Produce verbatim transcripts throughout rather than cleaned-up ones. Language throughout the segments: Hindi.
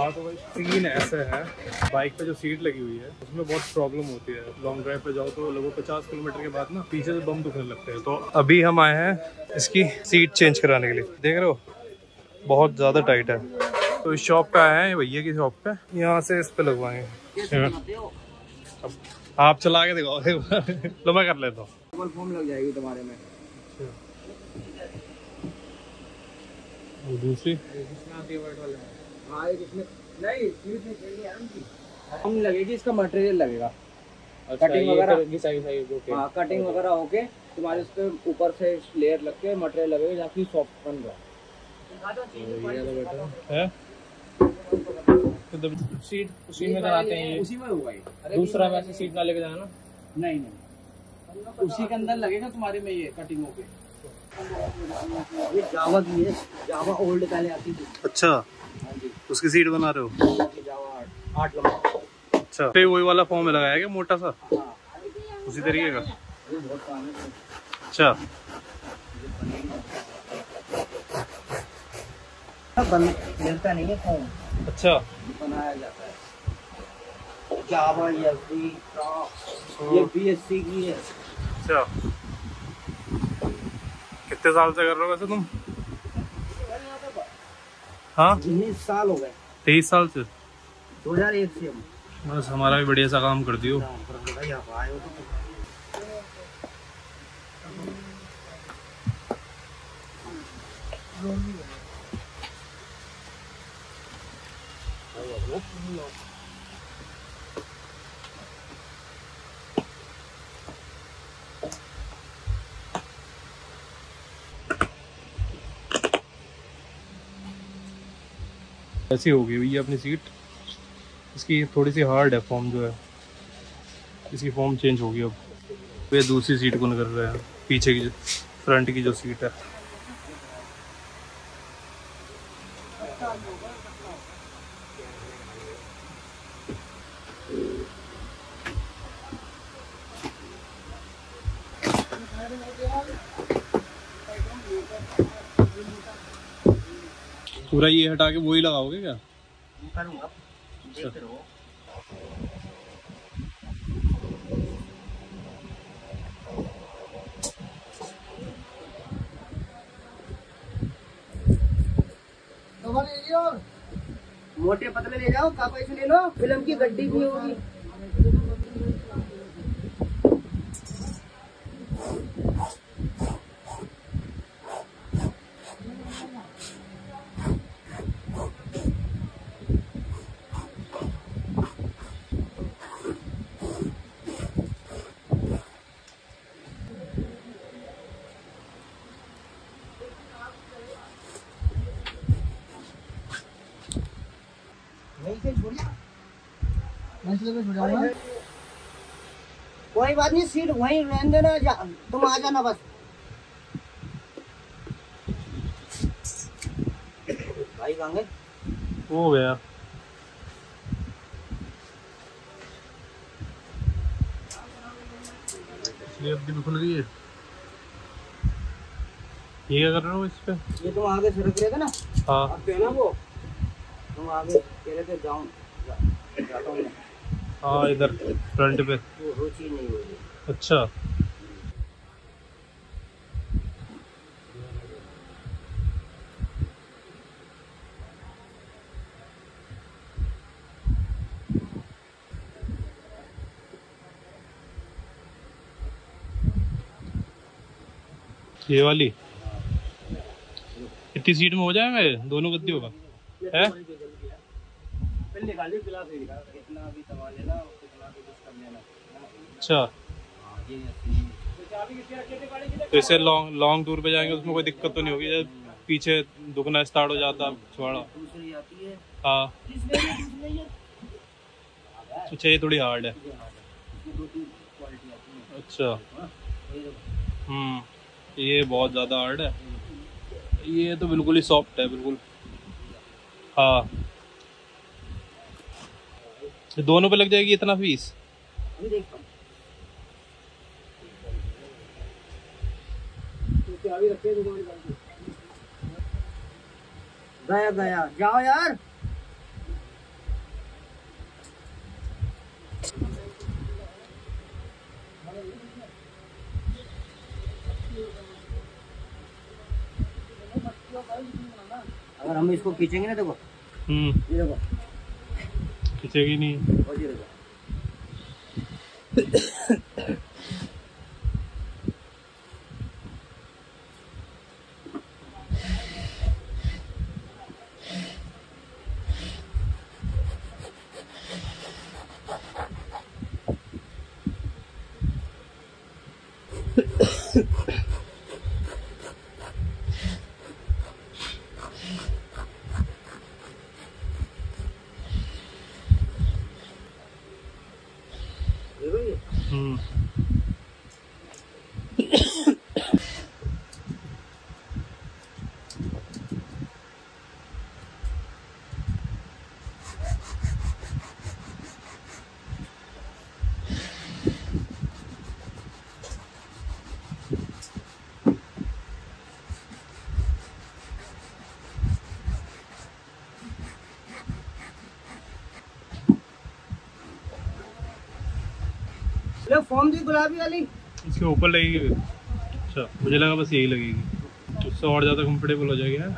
हाँ तो भाई सीन ऐसा है, बाइक पे जो सीट लगी हुई है उसमें बहुत प्रॉब्लम होती है। लॉन्ग ड्राइव पे जाओ तो लगभग पचास किलोमीटर के बाद ना पीछे से बम दुखने लगते हैं। तो अभी हम आए हैं इसकी सीट चेंज कराने के लिए। देख रहे हो बहुत ज़्यादा टाइट है। तो इस शॉप पे आए हैं, भैया की शॉप पे, यहाँ से इस पे लगवाएंगे। अब आप चला के दिखाओ एक बार। लो मैं कर लेता हूँ। फॉर्म लग जाएगी तुम्हारे में। दूसरी नहीं लगेगी, इसका मटेरियल लगेगा। अच्छा, कटिंग वगैरह कटिंग वगैरह होके तुम्हारे उसके ऊपर से लेयर लग के मटेरियल लगेगा ताकि सॉफ्ट बन जाए। सीट उसी में कराते हैं, उसी में होगा। दूसरा वैसे सीट ना लेके जाना। नहीं नहीं, उसी के अंदर लगेगा तुम्हारे में ये कटिंग होके। ये जावा की है, जावा ओल्ड पहले आती थी। अच्छा, उसकी सीट बना रहे हो? जावा आठ लंबा। अच्छा, फिर वही वाला फॉर्म में लगाया गया मोटा सा। हाँ। उसी तरीके का। अच्छा, मिलता नहीं है फॉर्म। अच्छा, बनाया जाता है जावा या ये बीएससी की है। अच्छा, कितने साल से कर रहे हो वैसे तुम? हाँ, उन्नीस साल हो गए। तेईस साल से? दो हजार एक से। बस हमारा भी बढ़िया सा काम कर दियो। ऐसी हो गई भैया अपनी सीट। इसकी थोड़ी सी हार्ड है फॉर्म जो है, इसकी फॉर्म चेंज होगी। अब वे दूसरी सीट को न कर रहे हैं, पीछे की फ्रंट की जो सीट है। पूरा ये हटा के वो ही लगाओगे क्या? करूँगा, देखते रहो। मोटे पतले ले जाओ, कापाई से ले लो, फिल्म की गड्डी भी होगी। कोई बात नहीं, सीट वहीं रहने देना, जा, तुम आ जाना बस। भाई कहाँ गए? हो गया। ये अब भी खुल गई है। ये क्या कर रहे हो इस पे? ये तुम आगे सरक रहे थे ना। हाँ। अब क्या ना वो तुम आगे कह रहे थे जाऊँ जाता हूँ। हाँ, इधर फ्रंट पे रुचि नहीं होगी। अच्छा, ये वाली इतनी सीट में हो जाएगा ये दोनों गद्दियों का है? निकाल कितना भी लेना, कितना भी कर लेना। अच्छा, तो इसे लॉन्ग लॉन्ग दूर पे जाएंगे उसमें कोई दिक्कत तो नहीं होगी? जब पीछे दुखना स्टार्ट हो जाता छोड़ा। हाँ, अच्छा, ये थोड़ी हार्ड है। अच्छा, हम्म, ये बहुत ज़्यादा हार्ड है। ये तो बिल्कुल ही सॉफ्ट है, बिल्कुल। हाँ, दोनों पे लग जाएगी इतना फीस। गया गया, जाओ यार। और हम इसको खींचेंगे ना, देखो ये देखो खींचेगी नहीं, और ये देखो फॉर्म दी गुलाबी वाली इसके ऊपर लगेगी। अच्छा, मुझे लगा बस यही लगेगी, उससे और ज्यादा कंफर्टेबल हो जाएगा।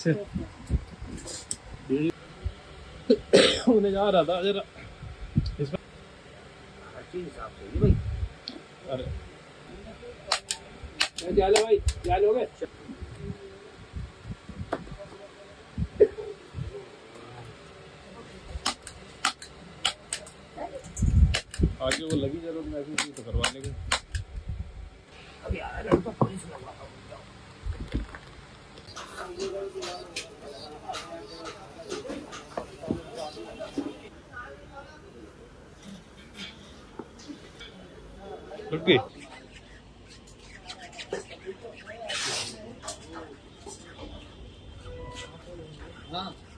अच्छा, उन्हें जा रहा था जरा इसमें भाई। अरे भाई क्या लोगे? आगे वो लगी जरूर, मैं भी तो करवा लेंगे। अभी यार तो पुलिस लगवाता हूँ। Okay. हाँ।